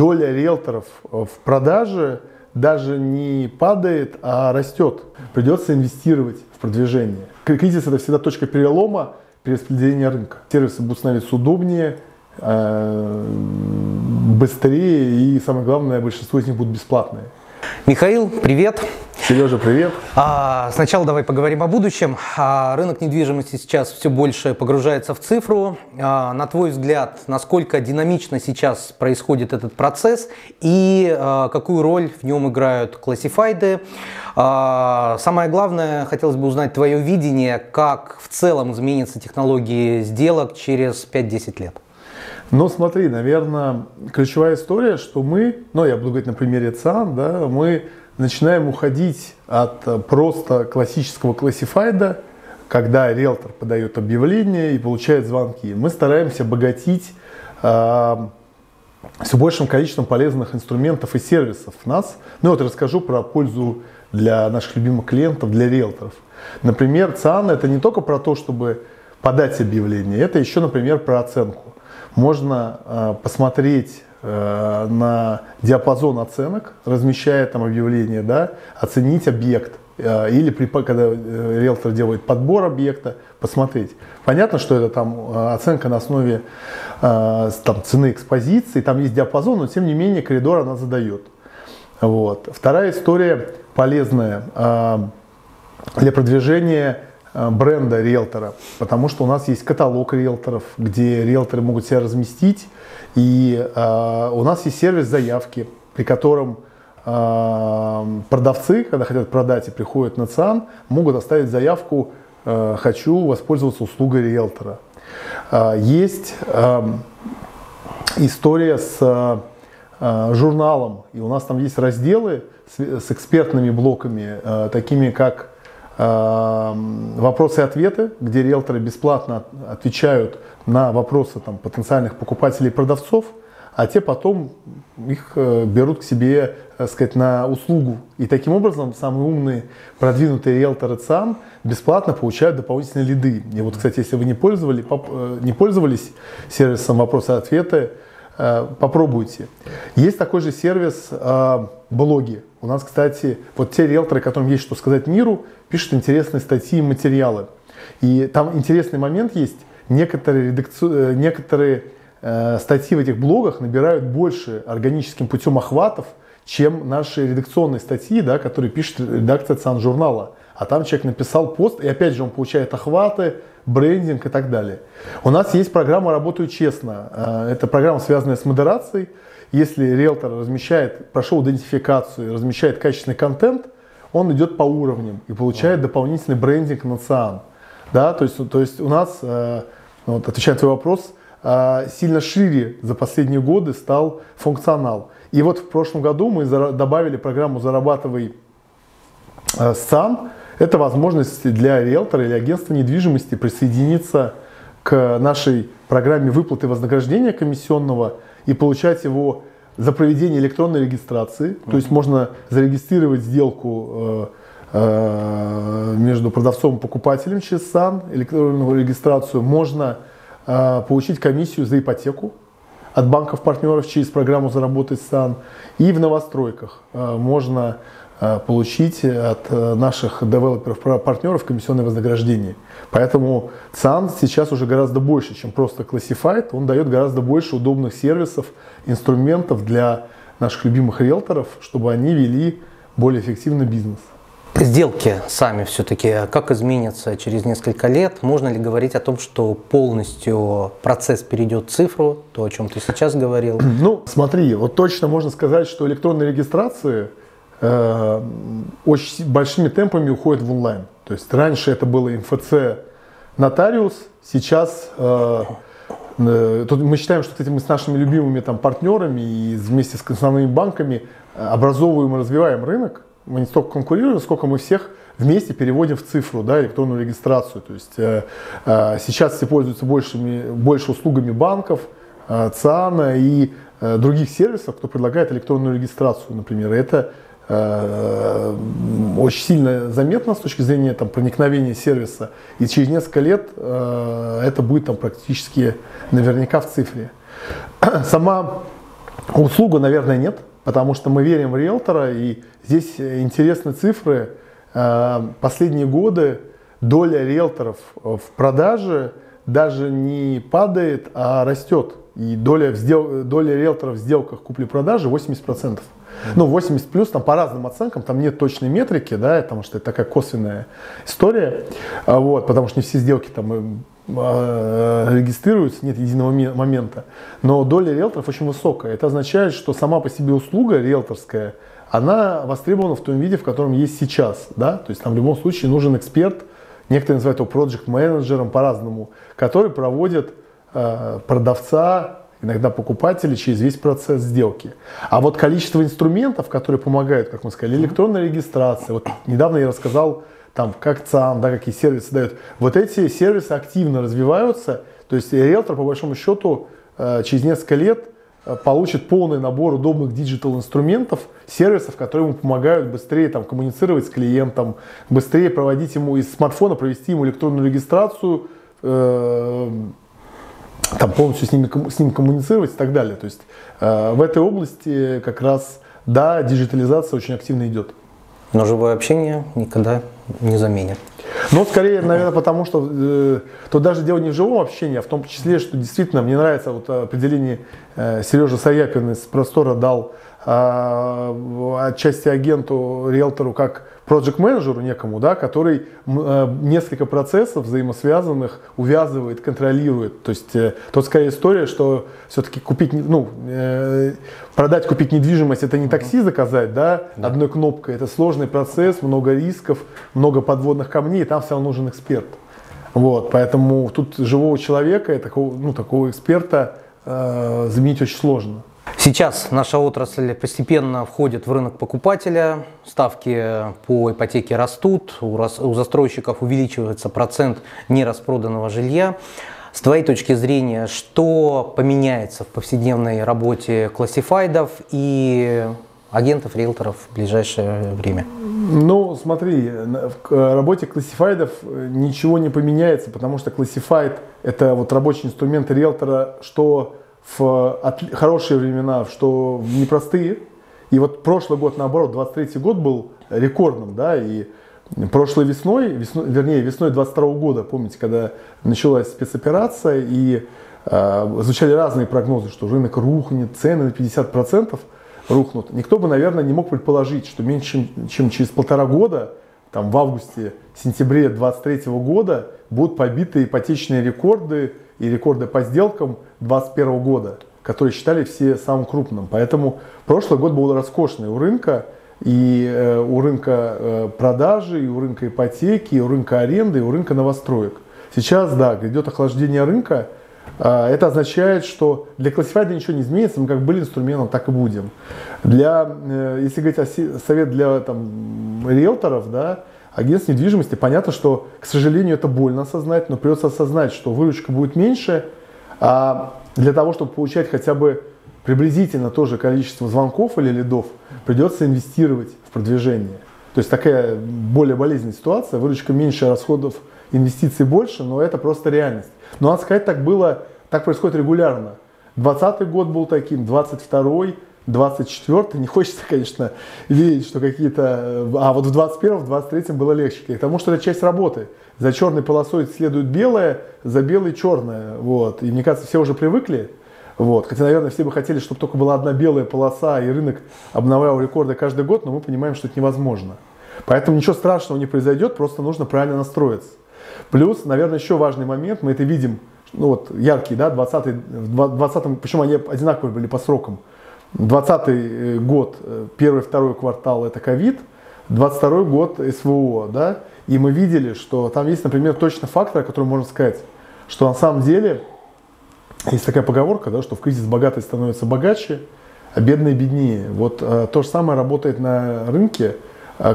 доля риэлторов в продаже даже не падает, а растет. Придется инвестировать в продвижение. Кризис – это всегда точка перелома, перераспределения рынка. Сервисы будут становиться удобнее, быстрее и, самое главное, большинство из них будут бесплатные. Михаил, привет! Сережа, привет! Сначала давай поговорим о будущем. Рынок недвижимости сейчас все больше погружается в цифру. На твой взгляд, насколько динамично сейчас происходит этот процесс и какую роль в нем играют классифайды? Самое главное, хотелось бы узнать твое видение, как в целом изменятся технологии сделок через 5-10 лет. Ну смотри, наверное, ключевая история, что мы, я буду говорить на примере ЦИАН, да, мы начинаем уходить от просто классического классифайда, когда риэлтор подает объявление и получает звонки. Мы стараемся богатить все большим количеством полезных инструментов и сервисов нас. Вот расскажу про пользу для наших любимых клиентов, для риэлторов. Например, ЦИАН — это не только про то, чтобы подать объявление, это еще, например, про оценку. Можно посмотреть на диапазон оценок, размещая там объявление, да, оценить объект, или когда риэлтор делает подбор объекта, посмотреть. Понятно, что это там оценка на основе цены экспозиции, там есть диапазон, но тем не менее коридор она задает. Вот. Вторая история полезная для продвижения бренда риэлтора, потому что у нас есть каталог риэлторов, где риэлторы могут себя разместить, и у нас есть сервис заявки, при котором продавцы, когда хотят продать и приходят на ЦИАН, могут оставить заявку «хочу воспользоваться услугой риэлтора». Есть история с журналом, и у нас там есть разделы с экспертными блоками, такими как вопросы и ответы, где риэлторы бесплатно отвечают на вопросы там потенциальных покупателей и продавцов, а те потом их берут к себе, так сказать, на услугу. И таким образом самые умные, продвинутые риэлторы ЦИАН бесплатно получают дополнительные лиды. И вот, кстати, если вы не пользовались сервисом вопросы и ответы, попробуйте. Есть такой же сервис блоги. У нас, кстати, вот те риэлторы, которым есть что сказать миру, пишут интересные статьи и материалы. И там интересный момент есть. Некоторые статьи в этих блогах набирают больше органическим путем охватов, чем наши редакционные статьи, да, которые пишет редакция ЦИАН журнала. А там человек написал пост, и опять же он получает охваты, брендинг и так далее. У нас есть программа «Работаю честно». Это программа, связанная с модерацией. Если риэлтор прошел идентификацию, размещает качественный контент, он идет по уровням и получает дополнительный брендинг на ЦИАН. Да, то есть у нас, отвечая на твой вопрос, сильно шире за последние годы стал функционал. И вот в прошлом году мы добавили программу «Зарабатывай с ЦИАН». Это возможность для риэлтора или агентства недвижимости присоединиться к нашей программе выплаты вознаграждения комиссионного и получать его за проведение электронной регистрации. То есть можно зарегистрировать сделку между продавцом и покупателем через ЦИАН, электронную регистрацию. Можно получить комиссию за ипотеку от банков-партнеров через программу «Заработай с ЦИАН». И в новостройках можно получить от наших девелоперов-партнеров комиссионное вознаграждение. Поэтому ЦИАН сейчас уже гораздо больше, чем просто классифайд. Он дает гораздо больше удобных сервисов, инструментов для наших любимых риэлторов, чтобы они вели более эффективный бизнес. Сделки сами все-таки как изменятся через несколько лет? Можно ли говорить о том, что полностью процесс перейдет в цифру, то, о чем ты сейчас говорил? Смотри, вот точно можно сказать, что электронные регистрации очень большими темпами уходит в онлайн. То есть раньше это было МФЦ нотариус, сейчас тут мы считаем, что, кстати, мы с нашими любимыми там партнерами и вместе с основными банками образовываем и развиваем рынок. Мы не столько конкурируем, сколько мы всех вместе переводим в цифру, да, электронную регистрацию. То есть сейчас все пользуются больше услугами банков, ЦИАНа и других сервисов, кто предлагает электронную регистрацию, например. Это очень сильно заметно с точки зрения там проникновения сервиса, и через несколько лет это будет там практически наверняка в цифре. Сама Услуга, наверное, нет, потому что мы верим в риэлтора, и здесь интересны цифры. Последние годы доля риэлторов в продаже даже не падает, а растет. И доля риэлторов в сделках купли-продажи 80%. Ну, 80 плюс, там по разным оценкам, там нет точной метрики, да, потому что это такая косвенная история, вот, потому что не все сделки там регистрируются, нет единого момента. Но доля риэлторов очень высокая. Это означает, что сама по себе услуга риэлторская, она востребована в том виде, в котором есть сейчас, да, то есть там в любом случае нужен эксперт, некоторые называют его проджект-менеджером по-разному, который проводит продавца, иногда покупатели, через весь процесс сделки. А вот количество инструментов, которые помогают, как мы сказали, электронная регистрация, вот недавно я рассказал, там, как ЦАМ, да, какие сервисы дают, вот эти сервисы активно развиваются, то есть риэлтор, по большому счету, через несколько лет получит полный набор удобных диджитал-инструментов, сервисов, которые ему помогают быстрее там, коммуницировать с клиентом, быстрее проводить ему из смартфона, провести ему электронную регистрацию, там полностью с ним коммуницировать и так далее. То есть в этой области как раз, да, диджитализация очень активно идет. Но живое общение никогда не заменит. Ну, скорее, наверное, потому что тут даже дело не в живом общении, а в том числе, что действительно мне нравится вот определение Сережа Саяпин из Простора дал отчасти агенту, риэлтору, как проджект-менеджеру некому, да, который несколько процессов взаимосвязанных увязывает, контролирует. То есть тут скорее история, что все-таки купить, ну, продать, купить недвижимость, это не такси заказать, да, одной кнопкой. Это сложный процесс, много рисков, много подводных камней, и там все равно нужен эксперт. Вот, поэтому тут живого человека, такого, ну, такого эксперта заменить очень сложно. Сейчас наша отрасль постепенно входит в рынок покупателя, ставки по ипотеке растут, у застройщиков увеличивается процент нераспроданного жилья. С твоей точки зрения, что поменяется в повседневной работе классифайдов и агентов, риэлторов в ближайшее время? Ну, смотри, в работе классифайдов ничего не поменяется, потому что классифайд – это вот рабочий инструмент риэлтора, что в хорошие времена, что в непростые. И вот прошлый год, наоборот, 23-й год был рекордным, да, и прошлой весной 22-го года, помните, когда началась спецоперация, и звучали разные прогнозы, что рынок рухнет, цены на 50% рухнут. Никто бы, наверное, не мог предположить, что меньше, чем через полтора года, там в августе-сентябре 23-го года, будут побиты ипотечные рекорды и рекорды по сделкам 2021 года, которые считали все самым крупным. Поэтому прошлый год был роскошный у рынка, и у рынка продажи, и у рынка ипотеки, и у рынка аренды, и у рынка новостроек. Сейчас, да, идет охлаждение рынка. Это означает, что для классифайда ничего не изменится, мы как были инструментом, так и будем. Если говорить о совет для там, риэлторов, да, агентств недвижимости, понятно, что, к сожалению, это больно осознать, но придется осознать, что выручка будет меньше, а для того, чтобы получать хотя бы приблизительно то же количество звонков или лидов, придется инвестировать в продвижение. То есть такая более болезненная ситуация, выручка меньше, расходов, инвестиций больше, но это просто реальность. Но надо сказать, так было, так происходит регулярно. 2020 год был таким, 22-й. 24-й, не хочется, конечно, верить, что какие-то... А вот в 21-м, в 23-м было легче. Потому что это часть работы. За черной полосой следует белое, за белой черное. Вот. И мне кажется, все уже привыкли. Вот. Хотя, наверное, все бы хотели, чтобы только была одна белая полоса, и рынок обновлял рекорды каждый год, но мы понимаем, что это невозможно. Поэтому ничего страшного не произойдет, просто нужно правильно настроиться. Плюс, наверное, еще важный момент, мы это видим, ну вот яркий, да, 20-м, причем они одинаковые были по срокам. 2020 год, первый, второй квартал – это ковид, 22 год – СВО, да, и мы видели, что там есть, например, точно фактор, о котором можно сказать, что на самом деле есть такая поговорка, да, что в кризис богатые становятся богаче, а бедные беднее. Вот то же самое работает на рынке.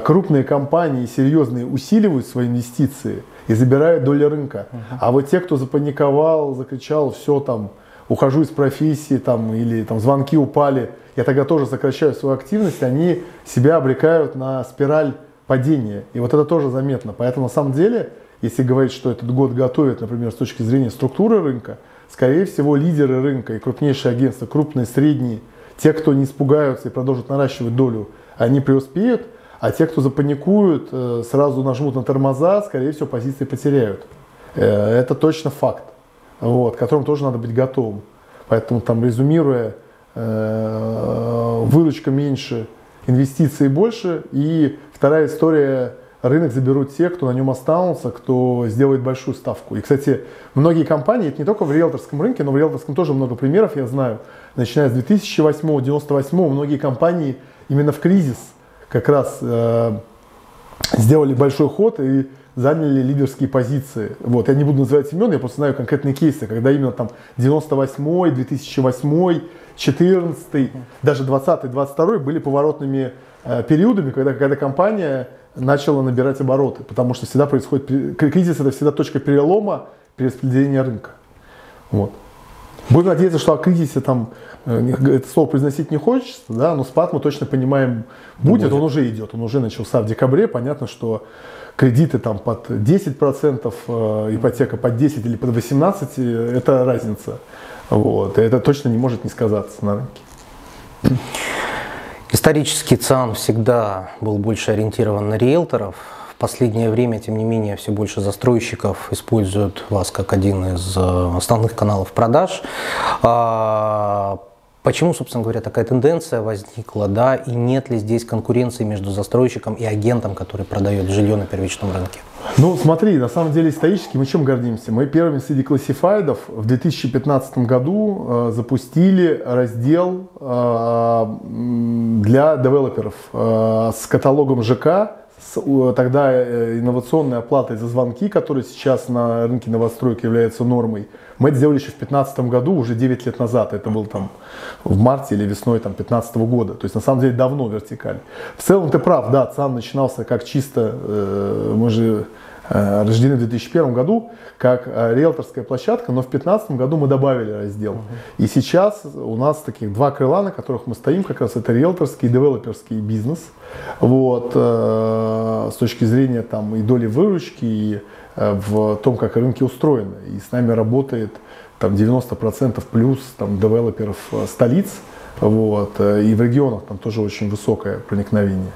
Крупные компании серьезные усиливают свои инвестиции и забирают долю рынка, а вот те, кто запаниковал, закричал, все там, ухожу из профессии, там, или там, звонки упали, я тогда тоже сокращаю свою активность, они себя обрекают на спираль падения. И вот это тоже заметно. Поэтому на самом деле, если говорить, что этот год готовит, например, с точки зрения структуры рынка, скорее всего, лидеры рынка и крупнейшие агентства, крупные, средние, Те, кто не испугаются и продолжат наращивать долю, они преуспеют, а те, кто запаникуют, сразу нажмут на тормоза, скорее всего, позиции потеряют. Это точно факт, вот, к которому тоже надо быть готовым. Поэтому, там, резюмируя, выручка меньше, инвестиции больше. И вторая история: рынок заберут те, кто на нем останутся, кто сделает большую ставку. И, кстати, многие компании, это не только в риэлторском рынке, но в риэлторском тоже много примеров, я знаю. Начиная с 2008-1998 многие компании именно в кризис как раз сделали большой ход и заняли лидерские позиции. Вот. Я не буду называть имен, я просто знаю конкретные кейсы, когда именно там 98-й, 2008-й, 14-й, даже 20-й, 22-й были поворотными периодами, когда компания начала набирать обороты, потому что всегда происходит кризис, это всегда точка перелома, перераспределения рынка. Вот. Будем надеяться, что о кризисе там это слово произносить не хочется, да, но спад мы точно понимаем будет, он уже идет, он уже начался в декабре, понятно, что кредиты там под 10%, ипотека под 10 или под 18, это разница, вот, и это точно не может не сказаться на рынке. Исторически ЦИАН всегда был больше ориентирован на риэлторов. В последнее время, тем не менее, все больше застройщиков используют вас как один из основных каналов продаж. Почему, собственно говоря, такая тенденция возникла, да, и нет ли здесь конкуренции между застройщиком и агентом, который продает жилье на первичном рынке? Ну, смотри, на самом деле исторически мы чем гордимся? Мы первыми среди классифайдов в 2015 году запустили раздел для девелоперов с каталогом ЖК, тогда инновационной оплатой за звонки, которая сейчас на рынке новостроек является нормой. Мы это сделали еще в 2015 году, уже 9 лет назад. Это было там в марте или весной 2015 года. То есть на самом деле давно вертикаль. В целом ты прав, да, ЦИАН начинался как чисто, мы же рождены в 2001 году, как риэлторская площадка, но в 2015 году мы добавили раздел. И сейчас у нас таких два крыла, на которых мы стоим, как раз это риэлторский и девелоперский бизнес. Вот, с точки зрения там и доли выручки, и в том, как рынки устроены. И с нами работает там 90% плюс там девелоперов столиц. Вот, и в регионах там тоже очень высокое проникновение.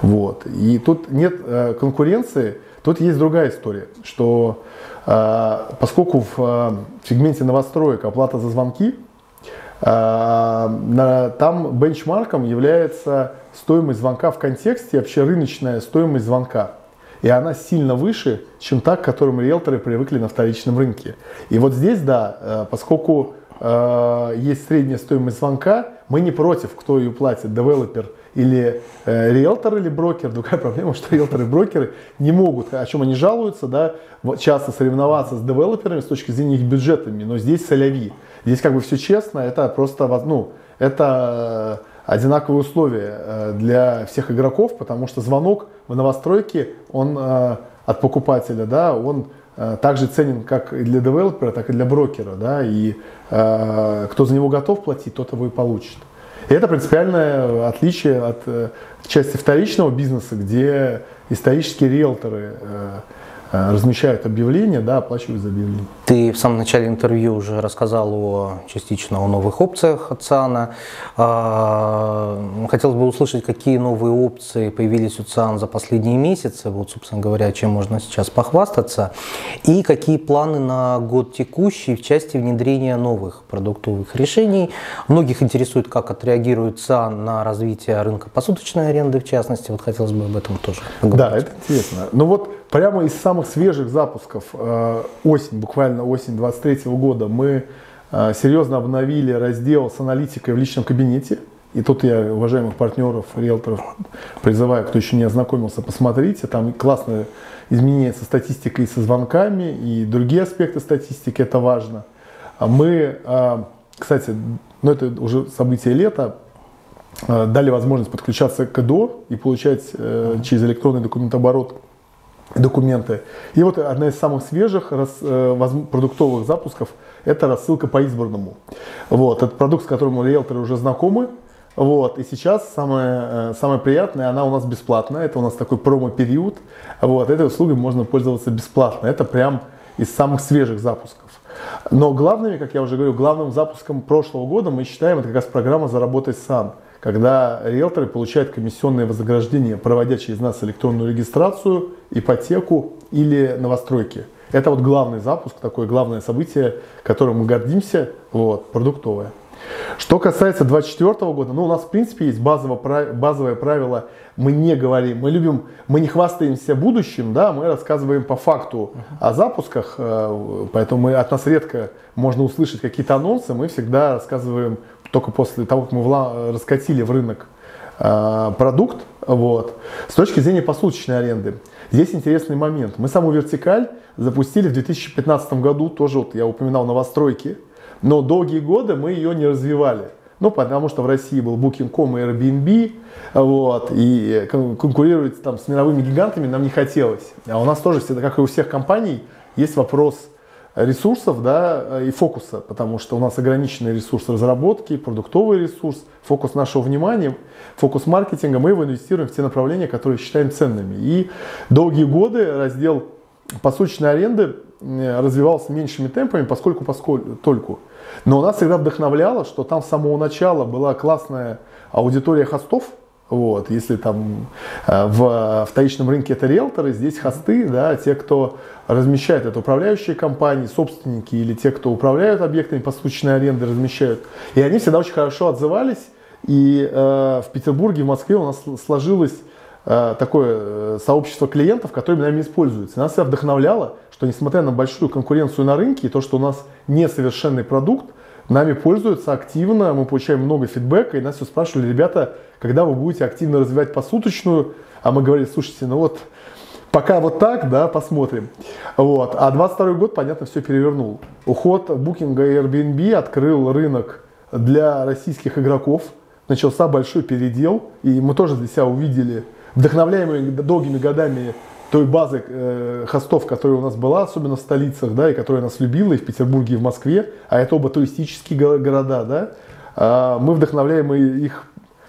Вот, и тут нет конкуренции. Тут есть другая история, что поскольку в сегменте новостроек оплата за звонки, там бенчмарком является стоимость звонка в контексте, общерыночная стоимость звонка. И она сильно выше, чем та, к которым риэлторы привыкли на вторичном рынке. И вот здесь, да, поскольку есть средняя стоимость звонка, мы не против, кто ее платит, девелопер или риэлтор, или брокер. Другая проблема, что риэлторы и брокеры не могут, о чем они жалуются, да, часто соревноваться с девелоперами с точки зрения их бюджетами, но здесь соляви. Здесь как бы все честно, это просто, ну, это одинаковые условия для всех игроков, потому что звонок в новостройке, он от покупателя, да, он также ценен как и для девелопера, так и для брокера, да, и кто за него готов платить, тот его и получит. И это принципиальное отличие от части вторичного бизнеса, где исторические риэлторы размещают объявления, да, оплачивают за объявления. Ты в самом начале интервью уже рассказал частично о новых опциях от ЦИАНа. Хотелось бы услышать, какие новые опции появились у ЦИАН за последние месяцы, вот, собственно говоря, чем можно сейчас похвастаться, и какие планы на год текущий в части внедрения новых продуктовых решений. Многих интересует, как отреагирует ЦИАН на развитие рынка посуточной аренды, в частности. Вот хотелось бы об этом тоже поговорить. Да, это интересно. Ну вот, прямо из самых свежих запусков, осень, буквально осень 2023 года, мы серьезно обновили раздел с аналитикой в личном кабинете. И тут я уважаемых партнеров, риэлторов призываю, кто еще не ознакомился, посмотрите. Там классно изменяется статистика и со звонками, и другие аспекты статистики, это важно. Мы, кстати, ну это уже событие лета, дали возможность подключаться к ЭДО и получать через электронный документооборот документы. И вот одна из самых свежих продуктовых запусков – это рассылка по избранному. Вот, это продукт, с которым риэлторы уже знакомы. Вот, и сейчас самое приятное, она у нас бесплатная, это у нас такой промо-период. Вот, этой услугой можно пользоваться бесплатно. Это прям из самых свежих запусков. Но главными, как я уже говорю, главным запуском прошлого года мы считаем это как раз программа «Заработай сам», когда риэлторы получают комиссионное вознаграждение, проводя через нас электронную регистрацию, ипотеку или новостройки. Это вот главный запуск, такое главное событие, которым мы гордимся, вот, продуктовое. Что касается 2024 года, ну, у нас в принципе есть базовое правило, мы не говорим, мы не хвастаемся будущим, да, мы рассказываем по факту о запусках, поэтому от нас редко можно услышать какие-то анонсы, мы всегда рассказываем только после того, как мы раскатили в рынок продукт, вот. С точки зрения посуточной аренды, здесь интересный момент, мы саму вертикаль запустили в 2015 году, тоже вот я упоминал новостройки, но долгие годы мы ее не развивали. Ну, потому что в России был Booking.com и Airbnb, вот, и конкурировать там с мировыми гигантами нам не хотелось. А у нас тоже, как и у всех компаний, есть вопрос ресурсов, да, и фокуса, потому что у нас ограниченный ресурс разработки, продуктовый ресурс, фокус нашего внимания, фокус маркетинга. Мы его инвестируем в те направления, которые считаем ценными. И долгие годы раздел посуточной аренды развивался меньшими темпами, поскольку. Но нас всегда вдохновляло, что там с самого начала была классная аудитория хостов. Вот, если там в вторичном рынке это риэлторы, здесь хосты, да, те, кто размещает, это управляющие компании, собственники или те, кто управляют объектами посуточной аренды, размещают. И они всегда очень хорошо отзывались. И в Петербурге, в Москве у нас сложилось такое сообщество клиентов, которые нами используются. Нас всегда вдохновляло, что несмотря на большую конкуренцию на рынке и то, что у нас несовершенный продукт, нами пользуются активно, мы получаем много фидбэка, и нас все спрашивали: ребята, когда вы будете активно развивать посуточную? А мы говорили: слушайте, ну вот пока вот так, да, посмотрим. Вот. А 22 год, понятно, все перевернул. Уход Booking и Airbnb открыл рынок для российских игроков, начался большой передел, и мы тоже для себя увидели, вдохновляемые долгими годами той базы хостов, которая у нас была, особенно в столицах, да, и которая нас любила и в Петербурге, и в Москве, а это оба туристические города, да, мы, вдохновляемые их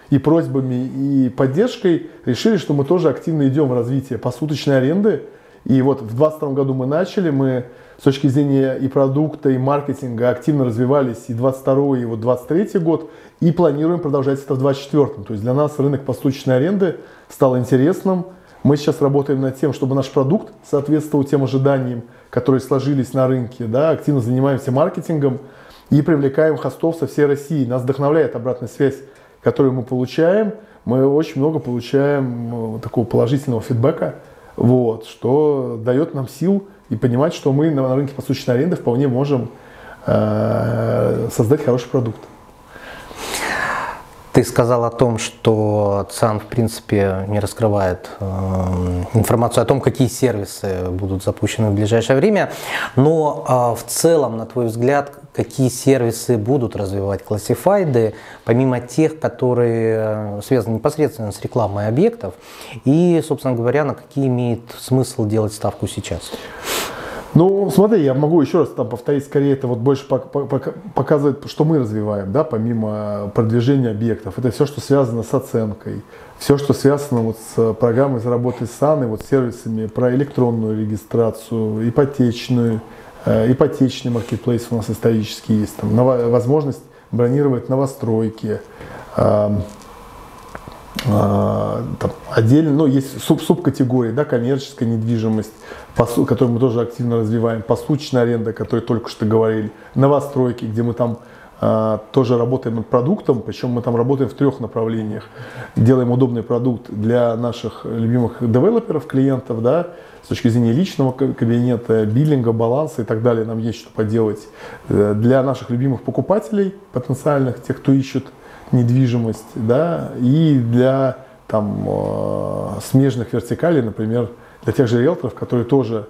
и просьбами, и поддержкой, решили, что мы тоже активно идем в развитие посуточной аренды. И вот в 2022 году мы начали, мы с точки зрения и продукта, и маркетинга активно развивались и 22 и вот 23 год, и планируем продолжать это в 24-м. То есть для нас рынок посуточной аренды стал интересным. Мы сейчас работаем над тем, чтобы наш продукт соответствовал тем ожиданиям, которые сложились на рынке, да, активно занимаемся маркетингом и привлекаем хостов со всей России. Нас вдохновляет обратная связь, которую мы получаем. Мы очень много получаем такого положительного фидбэка, вот, что дает нам сил и понимать, что мы на рынке посуточной аренды вполне можем создать хороший продукт. Ты сказал о том, что ЦАН, в принципе, не раскрывает информацию о том, какие сервисы будут запущены в ближайшее время, но в целом, на твой взгляд, какие сервисы будут развивать классифайды, помимо тех, которые связаны непосредственно с рекламой объектов, и, собственно говоря, на какие имеет смысл делать ставку сейчас? Ну, смотри, я могу еще раз там повторить, скорее это вот больше показывает, что мы развиваем, да, помимо продвижения объектов. Это все, что связано с оценкой, все, что связано вот с программой «Заработай сам», и вот сервисами про электронную регистрацию, ипотечную, ипотечный маркетплейс у нас исторически есть, там, возможность бронировать новостройки, там, отдельно, но есть субкатегории, да, коммерческая недвижимость, которую мы тоже активно развиваем, посуточная аренда, о которой только что говорили, новостройки, где мы там тоже работаем над продуктом, причем мы там работаем в трех направлениях. Делаем удобный продукт для наших любимых девелоперов, клиентов, да, с точки зрения личного кабинета, биллинга, баланса и так далее, нам есть что поделать. Для наших любимых покупателей потенциальных, тех, кто ищет недвижимость, да, и для там смежных вертикалей, например, для тех же риэлторов, которые тоже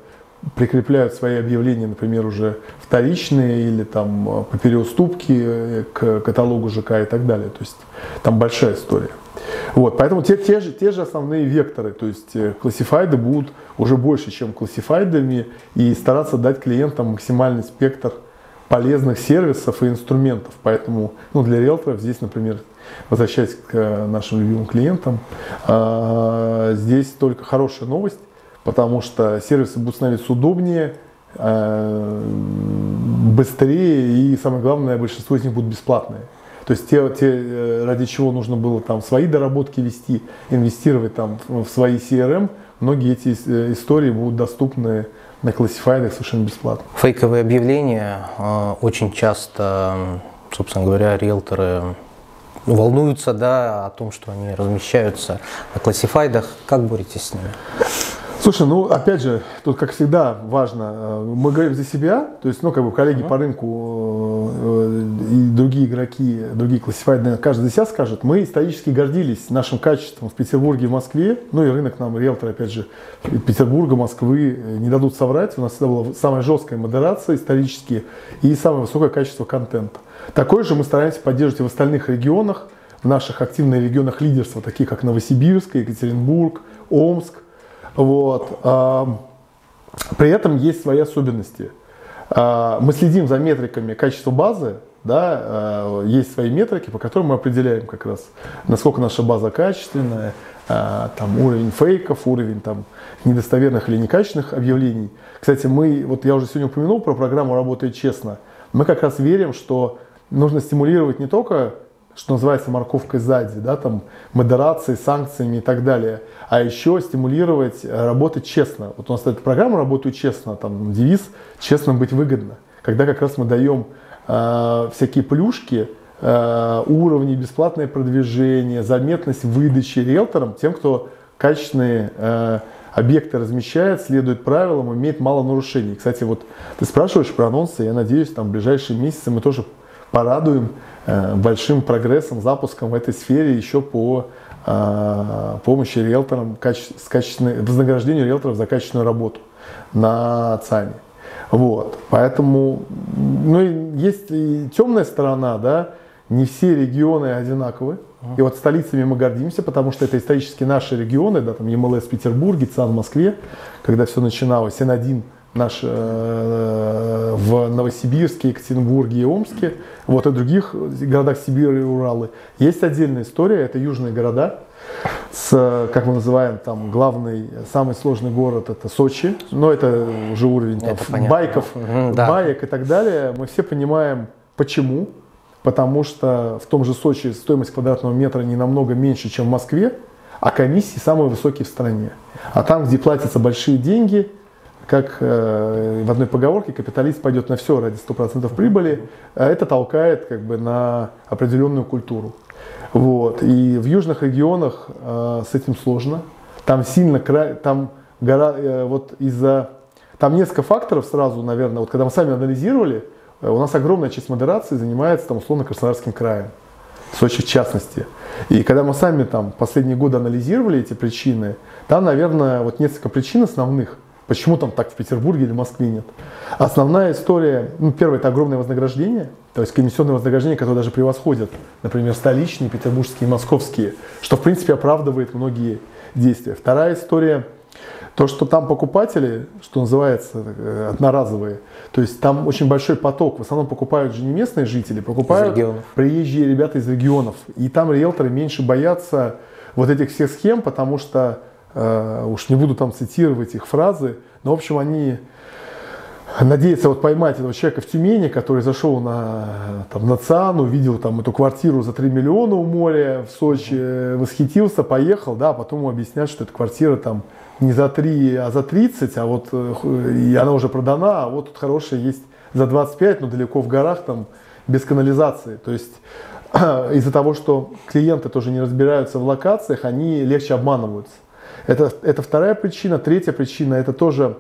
прикрепляют свои объявления, например, уже вторичные или там по переуступке к каталогу ЖК и так далее. То есть там большая история. Вот, поэтому те же основные векторы, то есть классифайды будут уже больше, чем классифайдами, и стараться дать клиентам максимальный спектр полезных сервисов и инструментов. Поэтому, ну, для риэлторов здесь, например, возвращаясь к нашим любимым клиентам, здесь только хорошая новость, потому что сервисы будут становиться удобнее, быстрее, и самое главное, большинство из них будут бесплатные. То есть те, ради чего нужно было там свои доработки вести, инвестировать там в свои CRM, многие эти истории будут доступны на классифайдах совершенно бесплатно. Фейковые объявления очень часто, собственно говоря, риэлторы волнуются, да, о том, что они размещаются на классифайдах. Как боретесь с ними? Слушай, ну опять же, тут как всегда важно, мы говорим за себя, то есть, ну как бы коллеги по рынку и другие игроки, другие классифайдеры, каждый за себя скажет, мы исторически гордились нашим качеством в Петербурге и Москве, ну и рынок нам, риэлторы, опять же, Петербурга, Москвы не дадут соврать, у нас всегда была самая жесткая модерация исторически и самое высокое качество контента. Такое же мы стараемся поддерживать и в остальных регионах, в наших активных регионах лидерства, такие как Новосибирск, Екатеринбург, Омск. Вот. При этом есть свои особенности. Мы следим за метриками качества базы, да, есть свои метрики, по которым мы определяем как раз, насколько наша база качественная, там, уровень фейков, уровень там, недостоверных или некачественных объявлений. Кстати, мы, вот я уже сегодня упомянул про программу «Работает честно». Мы как раз верим, что нужно стимулировать не только, что называется, морковкой сзади, да, там, модерацией, санкциями и так далее, а еще стимулировать работать честно. Вот у нас эта программа «Работаю честно», там девиз «Честно быть выгодно», когда как раз мы даем всякие плюшки, уровни, бесплатное продвижение, заметность выдачи риэлторам, тем, кто качественные объекты размещает, следует правилам, имеет мало нарушений. Кстати, вот ты спрашиваешь про анонсы, я надеюсь, там в ближайшие месяцы мы тоже порадуем большим прогрессом, запуском в этой сфере еще по помощи риэлторам, вознаграждению риэлторов за качественную работу на ЦАНе. Вот. Поэтому, ну, есть и темная сторона, да, не все регионы одинаковы. И вот столицами мы гордимся, потому что это исторически наши регионы, да, там ЕМЛС в Петербурге, ЦАН в Москве, когда все начиналось, Н1 наш в Новосибирске, Екатеринбурге и Омске, вот и других городах Сибири и Урала. Есть отдельная история, это южные города, с, как мы называем, там главный, самый сложный город это Сочи, но это уже уровень там, это байков, да, баек и так далее. Мы все понимаем, почему, потому что в том же Сочи стоимость квадратного метра не намного меньше, чем в Москве, а комиссии самые высокие в стране. А там, где платятся большие деньги, как в одной поговорке, капиталист пойдет на все ради 100% прибыли, а это толкает как бы на определенную культуру. Вот. И в южных регионах с этим сложно. Там сильно, там вот из-за, там несколько факторов сразу, наверное, вот когда мы сами анализировали, у нас огромная часть модерации занимается там условно Краснодарским краем, Сочи в частности. И когда мы сами там последние годы анализировали эти причины, там, наверное, вот несколько причин основных. Почему там так в Петербурге или Москве нет? Основная история, ну, первое, это огромное вознаграждение, то есть комиссионные вознаграждения, которые даже превосходят, например, столичные, петербургские и московские, что, в принципе, оправдывает многие действия. Вторая история, то, что там покупатели, что называется, одноразовые, то есть там очень большой поток, в основном покупают же не местные жители, покупают приезжие ребята из регионов, и там риэлторы меньше боятся вот этих всех схем, потому что уж не буду там цитировать их фразы, но, в общем, они надеются вот поймать этого человека в Тюмени, который зашел на ЦАН, увидел там эту квартиру за 3 миллиона у моря в Сочи, восхитился, поехал, да, а потом ему объяснят, что эта квартира там не за 3, а за 30, а вот и она уже продана, а вот тут хорошая есть за 25, но далеко в горах, там, без канализации. То есть из-за того, что клиенты тоже не разбираются в локациях, они легче обманываются. Это вторая причина. Третья причина – это тоже,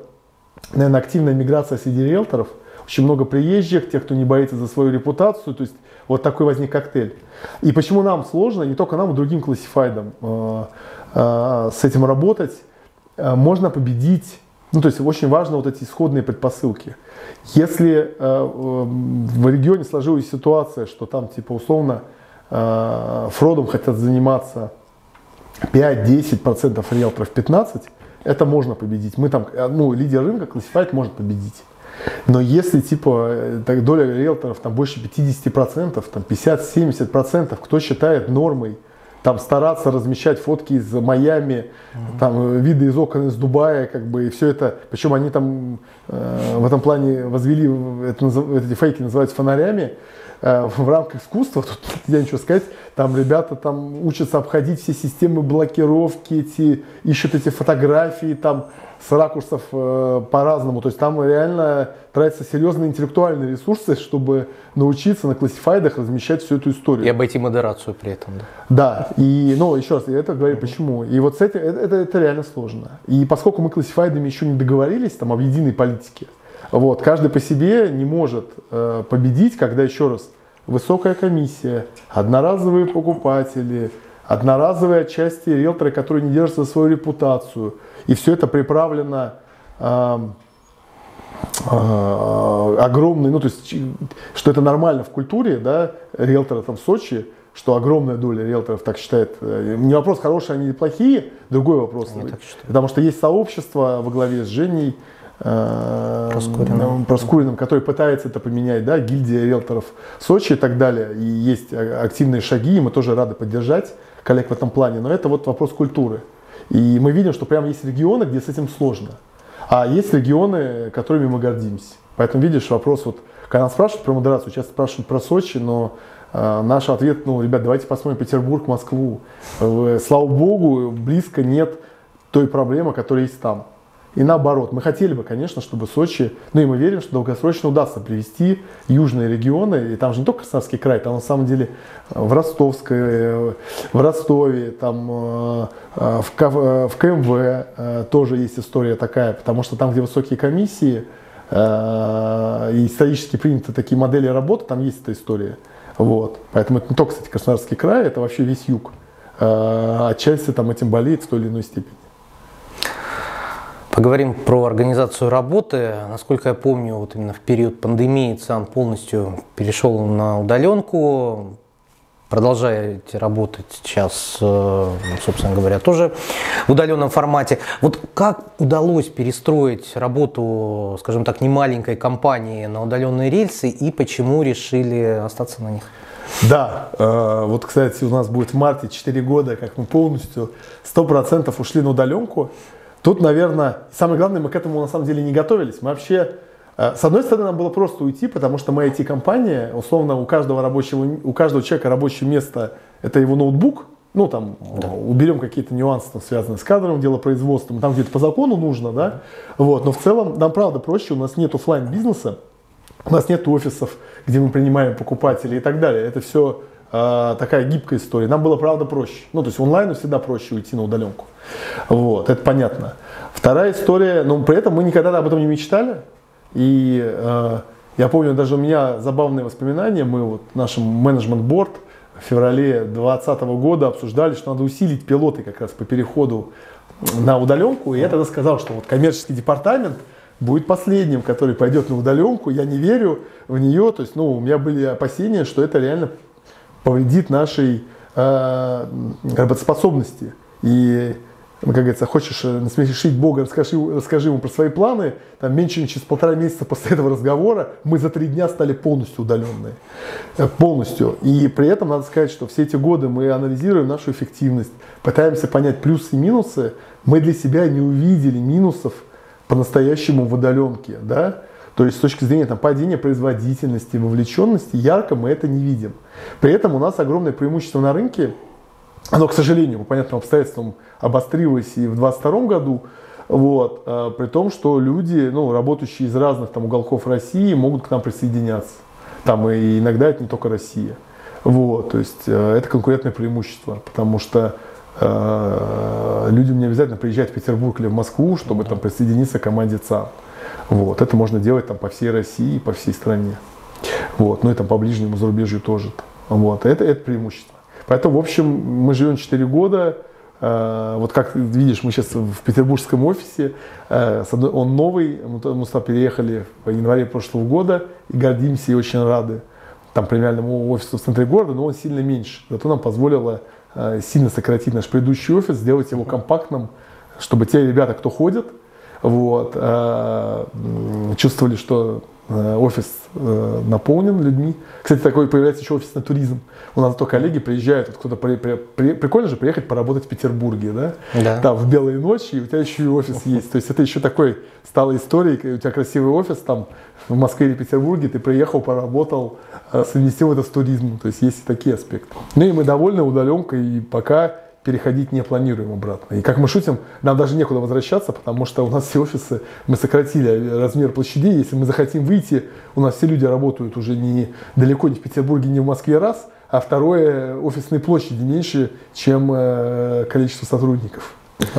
наверное, активная миграция среди риэлторов. Очень много приезжих, тех, кто не боится за свою репутацию. То есть вот такой возник коктейль. И почему нам сложно, не только нам, но и другим классифайдам с этим работать, можно победить. Ну, то есть очень важно вот эти исходные предпосылки. Если в регионе сложилась ситуация, что там типа условно фродом хотят заниматься 5-10%, риэлторов 15%, это можно победить. Мы там, ну, лидер рынка, классифайд может победить. Но если, типа, доля риэлторов там больше 50%, там 50-70%, кто считает нормой там стараться размещать фотки из Майами, там виды из окон из Дубая, как бы, и все это. Причем они там в этом плане возвели, эти фейки называются фонарями. В рамках искусства, тут я ничего сказать, там ребята там учатся обходить все системы блокировки, ищут эти фотографии там с ракурсов по-разному. То есть там реально тратятся серьезные интеллектуальные ресурсы, чтобы научиться на классифайдах размещать всю эту историю. И обойти модерацию при этом. Да, и, ну, еще раз, я это говорю, почему. И вот с этим, это реально сложно. И поскольку мы классифайдами еще не договорились там об единой политике, вот, каждый по себе не может победить, когда, еще раз, высокая комиссия, одноразовые покупатели, одноразовые отчасти риэлторы, которые не держатся за свою репутацию. И все это приправлено огромной, ну то есть, что это нормально в культуре, да, риэлторы там в Сочи, что огромная доля риэлторов так считает. Не вопрос, хорошие они или плохие, другой вопрос. Потому что есть сообщество во главе с Женей Проскуриным, который пытается это поменять, да, гильдия риэлторов Сочи и так далее. И есть активные шаги, и мы тоже рады поддержать коллег в этом плане. Но это вот вопрос культуры. И мы видим, что прямо есть регионы, где с этим сложно. А есть регионы, которыми мы гордимся. Поэтому, видишь, вопрос, вот, когда нас спрашивают про модерацию, часто спрашивают про Сочи, но наш ответ, ну, ребят, давайте посмотрим Петербург, Москву. Слава богу, близко нет той проблемы, которая есть там. И наоборот, мы хотели бы, конечно, чтобы Сочи, ну и мы верим, что долгосрочно удастся привести южные регионы, и там же не только Краснодарский край, там на самом деле в Ростове, там в КМВ тоже есть история такая, потому что там, где высокие комиссии, и исторически приняты такие модели работы, там есть эта история. Вот. Поэтому это не только, кстати, Краснодарский край, это вообще весь юг. Отчасти там этим болеет в той или иной степени. Поговорим про организацию работы. Насколько я помню, вот именно в период пандемии ЦАН полностью перешел на удаленку. Продолжаете работать сейчас, собственно говоря, тоже в удаленном формате. Вот как удалось перестроить работу, скажем так, немаленькой компании на удаленные рельсы и почему решили остаться на них? Да, вот, кстати, у нас будет в марте 4 года, как мы полностью 100% ушли на удаленку. Тут, наверное, самое главное, мы к этому на самом деле не готовились. Мы вообще, с одной стороны, нам было просто уйти, потому что мы IT-компания, условно, у каждого человека рабочее место – это его ноутбук. Ну, там, да, уберем какие-то нюансы, там, связанные с кадром, делопроизводством, там где-то по закону нужно, да. Вот. Но в целом нам, правда, проще, у нас нет офлайн-бизнеса, у нас нет офисов, где мы принимаем покупателей и так далее. Это все такая гибкая история. Нам было, правда, проще. Ну, то есть онлайну всегда проще уйти на удаленку. Вот, это понятно. Вторая история, но при этом мы никогда об этом не мечтали. И я помню, даже у меня забавные воспоминания. Мы вот нашим менеджмент-борд в феврале 2020 года обсуждали, что надо усилить пилоты как раз по переходу на удаленку. И я тогда сказал, что вот коммерческий департамент будет последним, который пойдет на удаленку. Я не верю в нее. То есть, ну, у меня были опасения, что это реально повредит нашей работоспособности. И, как говорится, хочешь насмешить Бога, расскажи ему про свои планы, там меньше чем через 1,5 месяца после этого разговора мы за 3 дня стали полностью удаленные. Полностью. И при этом надо сказать, что все эти годы мы анализируем нашу эффективность, пытаемся понять плюсы и минусы. Мы для себя не увидели минусов по-настоящему в удаленке. Да? То есть с точки зрения там, падения производительности, вовлеченности, ярко мы это не видим. При этом у нас огромное преимущество на рынке. Оно, к сожалению, по понятным обстоятельствам обострилось и в 2022 году, вот, при том, что люди, ну, работающие из разных там, уголков России, могут к нам присоединяться. Там, и иногда это не только Россия. Вот, то есть это конкурентное преимущество, потому что людям не обязательно приезжать в Петербург или в Москву, чтобы там присоединиться к команде ЦАН. Вот, это можно делать там, по всей России, по всей стране. Вот, ну и там по ближнему зарубежью тоже. Вот, это преимущество. Поэтому, в общем, мы живем 4 года. Вот как видишь, мы сейчас в петербургском офисе. Он новый, мы сюда переехали в январе прошлого года. И гордимся, и очень рады там премиальному офису в центре города, но он сильно меньше. Зато нам позволило сильно сократить наш предыдущий офис, сделать его компактным, чтобы те ребята, кто ходят, вот, чувствовали, что офис наполнен людьми. Кстати, такой появляется еще офисный туризм. У нас то коллеги приезжают, вот кто-то прикольно же приехать поработать в Петербурге, да? Там в белые ночи, и у тебя еще и офис есть. То есть это еще такой стала историей, у тебя красивый офис там в Москве или Петербурге, ты приехал, поработал, совместил это с туризмом. То есть есть и такие аспекты. Ну и мы довольны удаленкой, и пока переходить не планируем обратно. И как мы шутим, нам даже некуда возвращаться, потому что у нас все офисы, мы сократили размер площадей. Если мы захотим выйти, у нас все люди работают уже не далеко, не в Петербурге, не в Москве, раз, а второе, офисные площади меньше, чем количество сотрудников.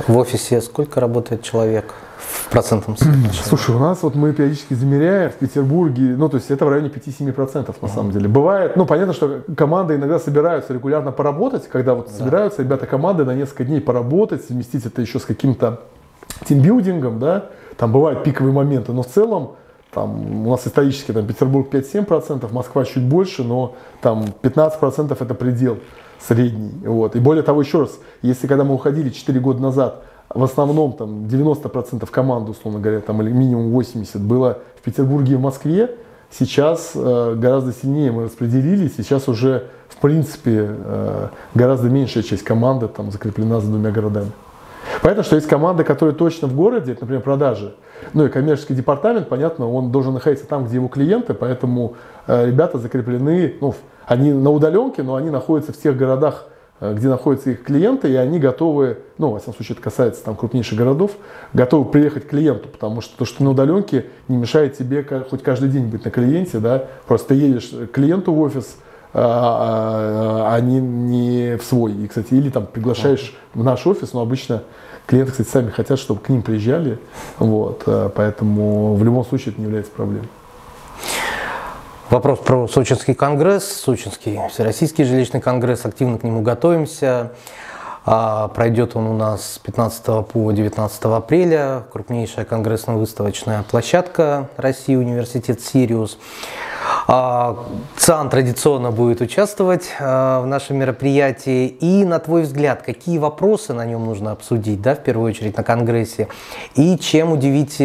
В офисе сколько работает человек в процентном соотношении? Слушай, у нас вот мы периодически замеряем в Петербурге, ну то есть это в районе 5-7% на самом деле. Бывает, ну понятно, что команды иногда собираются регулярно поработать, когда вот собираются ребята команды на несколько дней поработать, совместить это еще с каким-то тимбилдингом, да, там бывают пиковые моменты, но в целом там у нас исторически там Петербург 5-7%, Москва чуть больше, но там 15% это предел средний. Вот. И более того, еще раз, если когда мы уходили 4 года назад, в основном там 90% команды, условно говоря, там, или минимум 80% было в Петербурге и в Москве, сейчас гораздо сильнее мы распределили, сейчас уже в принципе гораздо меньшая часть команды там закреплена за двумя городами. Понятно, что есть команды, которые точно в городе, это, например, продажи, ну и коммерческий департамент, понятно, он должен находиться там, где его клиенты, поэтому ребята закреплены, ну, они на удаленке, но они находятся в тех городах, где находятся их клиенты, и они готовы, ну, во всяком случае, это касается там крупнейших городов, готовы приехать к клиенту, потому что то, что на удаленке, не мешает тебе хоть каждый день быть на клиенте, да, просто едешь к клиенту в офис, а не в свой, и, кстати, или там приглашаешь в наш офис, но обычно клиенты, кстати, сами хотят, чтобы к ним приезжали, вот, поэтому в любом случае это не является проблемой. Вопрос про Сочинский конгресс, Сочинский Всероссийский жилищный конгресс, активно к нему готовимся. Пройдет он у нас с 15 по 19 апреля, крупнейшая конгрессно-выставочная площадка России, университет «Сириус». ЦАН традиционно будет участвовать в нашем мероприятии. И, на твой взгляд, какие вопросы на нем нужно обсудить, да, в первую очередь на конгрессе, и чем удивить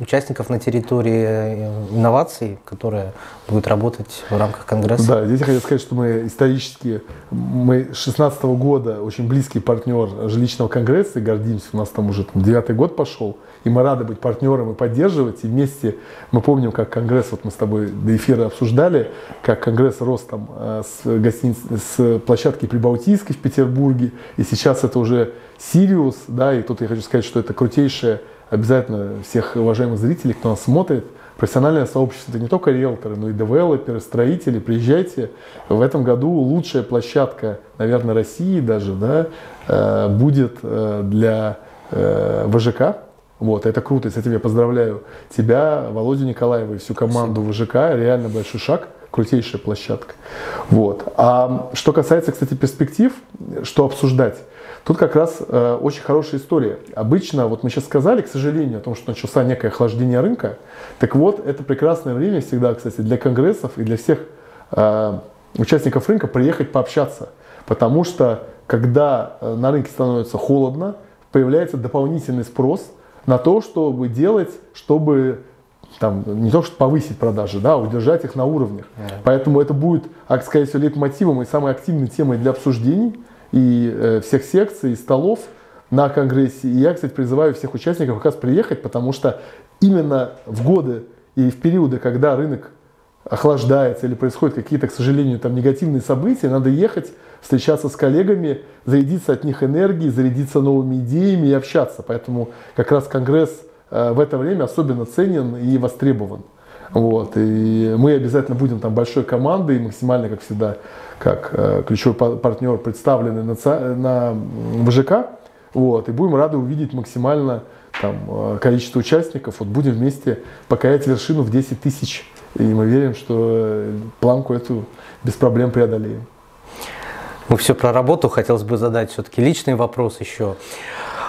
участников на территории инноваций, которая будет работать в рамках конгресса? Да, здесь я хочу сказать, что мы исторически, мы с 2016 года очень близкий партнер жилищного конгресса, и гордимся, у нас там уже 9-й год пошел, и мы рады быть партнером и поддерживать, и вместе мы помним, как конгресс, вот мы с тобой до эфира обсуждали, как конгресс рос там с площадки Прибалтийской в Петербурге, и сейчас это уже «Сириус», да, и тут я хочу сказать, что это крутейшее. Обязательно всех уважаемых зрителей, кто нас смотрит, профессиональное сообщество, это не только риэлторы, но и девелоперы, строители, приезжайте. В этом году лучшая площадка, наверное, России даже, да, будет для ВЖК. Вот, это круто, и с этим я поздравляю тебя, Володю Николаева и всю команду ВЖК, реально большой шаг, крутейшая площадка. Вот. А что касается, кстати, перспектив, что обсуждать? Тут как раз очень хорошая история. Обычно, вот мы сейчас сказали, к сожалению, о том, что начался некое охлаждение рынка. Так вот, это прекрасное время всегда, кстати, для конгрессов и для всех участников рынка приехать пообщаться. Потому что, когда на рынке становится холодно, появляется дополнительный спрос на то, чтобы делать, чтобы там, не то, что повысить продажи, да, а удержать их на уровнях. Поэтому это будет, скорее всего, лейтмотивом и самой активной темой для обсуждений и всех секций, и столов на конгрессе. И я, кстати, призываю всех участников как раз приехать, потому что именно в годы и в периоды, когда рынок охлаждается или происходят какие-то, к сожалению, там негативные события, надо ехать, встречаться с коллегами, зарядиться от них энергией, зарядиться новыми идеями и общаться. Поэтому как раз конгресс в это время особенно ценен и востребован. Вот. И мы обязательно будем там большой командой, максимально, как всегда, как ключевой партнер, представленный на ВЖК. Вот. И будем рады увидеть максимально там количество участников. Вот будем вместе покорять вершину в 10 тысяч. И мы верим, что планку эту без проблем преодолеем. Мы все про работу. Хотелось бы задать все-таки личный вопрос еще.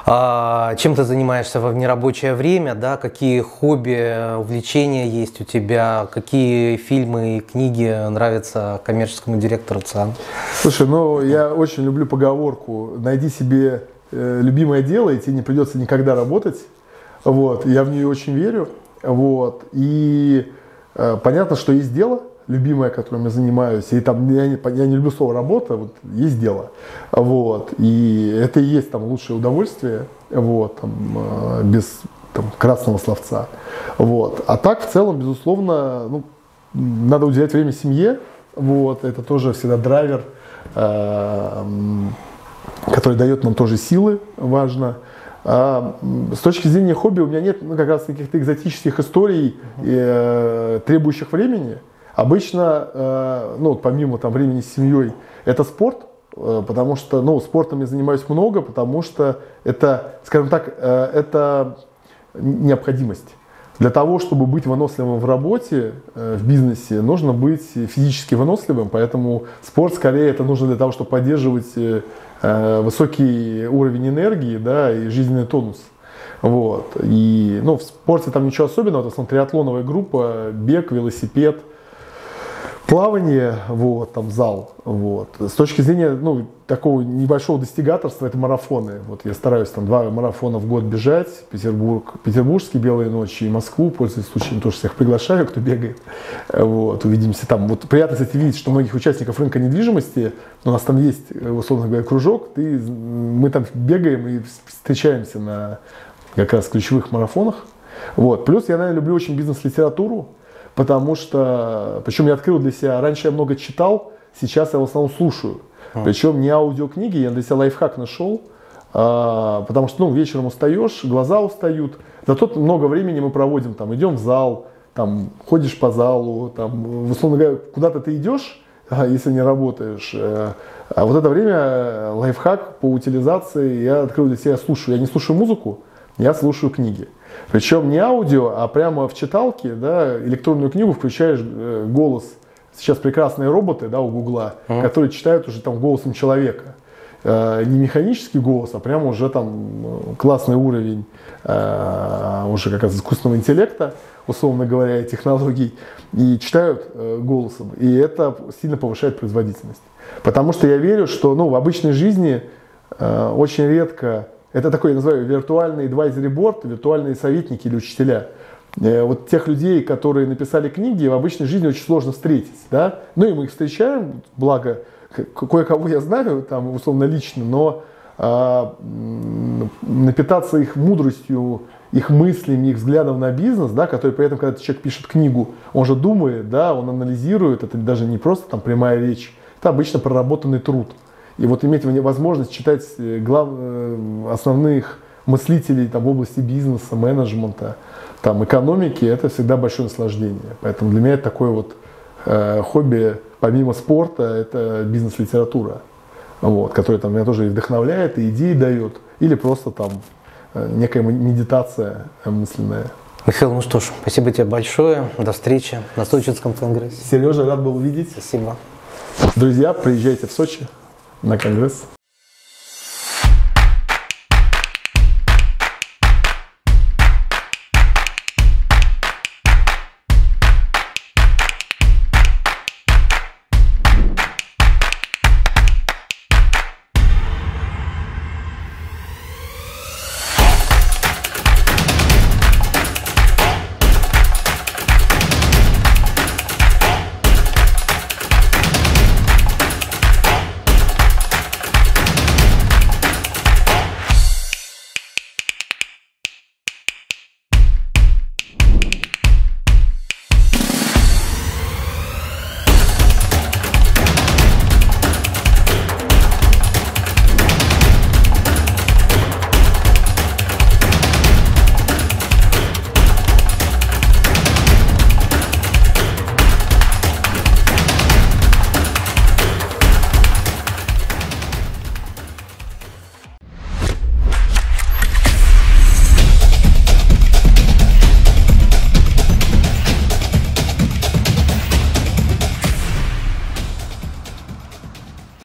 Чем ты занимаешься во внерабочее время, да? Какие хобби, увлечения есть у тебя, какие фильмы и книги нравятся коммерческому директору ЦАН? Слушай, ну я очень люблю поговорку «найди себе любимое дело, и тебе не придется никогда работать». Вот, я в нее очень верю. Вот, и Понятно, что есть дело, любимое, которым я занимаюсь, и там я не люблю слово работа, вот, есть дело, вот, и это и есть там лучшее удовольствие, вот, там, без там, красного словца, вот, а так в целом, безусловно, ну, надо уделять время семье, вот, это тоже всегда драйвер, который дает нам тоже силы, важно. А с точки зрения хобби у меня нет, ну, как раз каких-то экзотических историй, требующих времени. Обычно, ну, помимо там, времени с семьей, это спорт, потому что, ну, спортом я занимаюсь много, потому что это, скажем так, это необходимость. Для того, чтобы быть выносливым в работе, в бизнесе, нужно быть физически выносливым, поэтому спорт, скорее, это нужно для того, чтобы поддерживать высокий уровень энергии, да, и жизненный тонус. Вот. И, ну, в спорте там ничего особенного, это, основном, триатлоновая группа, бег, велосипед, плавание, вот, там, зал. Вот. С точки зрения, ну, такого небольшого достигаторства, это марафоны. Вот я стараюсь там 2 марафона в год бежать, петербургские «Белые ночи» и Москву, пользуясь случаем, тоже всех приглашаю, кто бегает. Вот, увидимся там. Вот приятно, кстати, видеть, что многих участников рынка недвижимости, у нас там есть, условно говоря, кружок, мы там бегаем и встречаемся на как раз ключевых марафонах. Вот. Плюс я, наверное, люблю очень бизнес-литературу. Потому что, причем я открыл для себя, раньше я много читал, сейчас я в основном слушаю. Причем не аудиокниги, я для себя лайфхак нашел, потому что, ну, вечером устаешь, глаза устают. Зато много времени мы проводим, там, идем в зал, там, ходишь по залу, там, условно говоря, куда-то ты идешь, если не работаешь. А вот это время лайфхак по утилизации я открыл для себя, слушаю. Я не слушаю музыку, я слушаю книги. Причем не аудио, а прямо в читалке, да, электронную книгу включаешь голос. Сейчас прекрасные роботы, да, у Гугла, которые читают уже там голосом человека. Не механический голос, а прямо уже там классный уровень уже как раз искусственного интеллекта, условно говоря, технологий. И читают голосом. И это сильно повышает производительность. Потому что я верю, что, ну, в обычной жизни очень редко. Это такой, я называю, виртуальный advisory board, виртуальные советники или учителя. Вот тех людей, которые написали книги, в обычной жизни очень сложно встретить. Да? Ну и мы их встречаем, благо, кое-кого я знаю, там, условно, лично, но напитаться их мудростью, их мыслями, их взглядом на бизнес, да, который при этом, когда человек пишет книгу, он же думает, да, он анализирует, это даже не просто там прямая речь, это обычно проработанный труд. И вот иметь возможность читать основных мыслителей там, в области бизнеса, менеджмента, там, экономики, это всегда большое наслаждение. Поэтому для меня это такое вот хобби, помимо спорта, это бизнес-литература, вот, которая там, меня тоже и вдохновляет, и идеи дает, или просто там некая медитация мысленная. Михаил, ну что ж, спасибо тебе большое. До встречи на Сочинском конгрессе. Сережа, рад был видеть. Спасибо. Друзья, приезжайте в Сочи. На конгресс.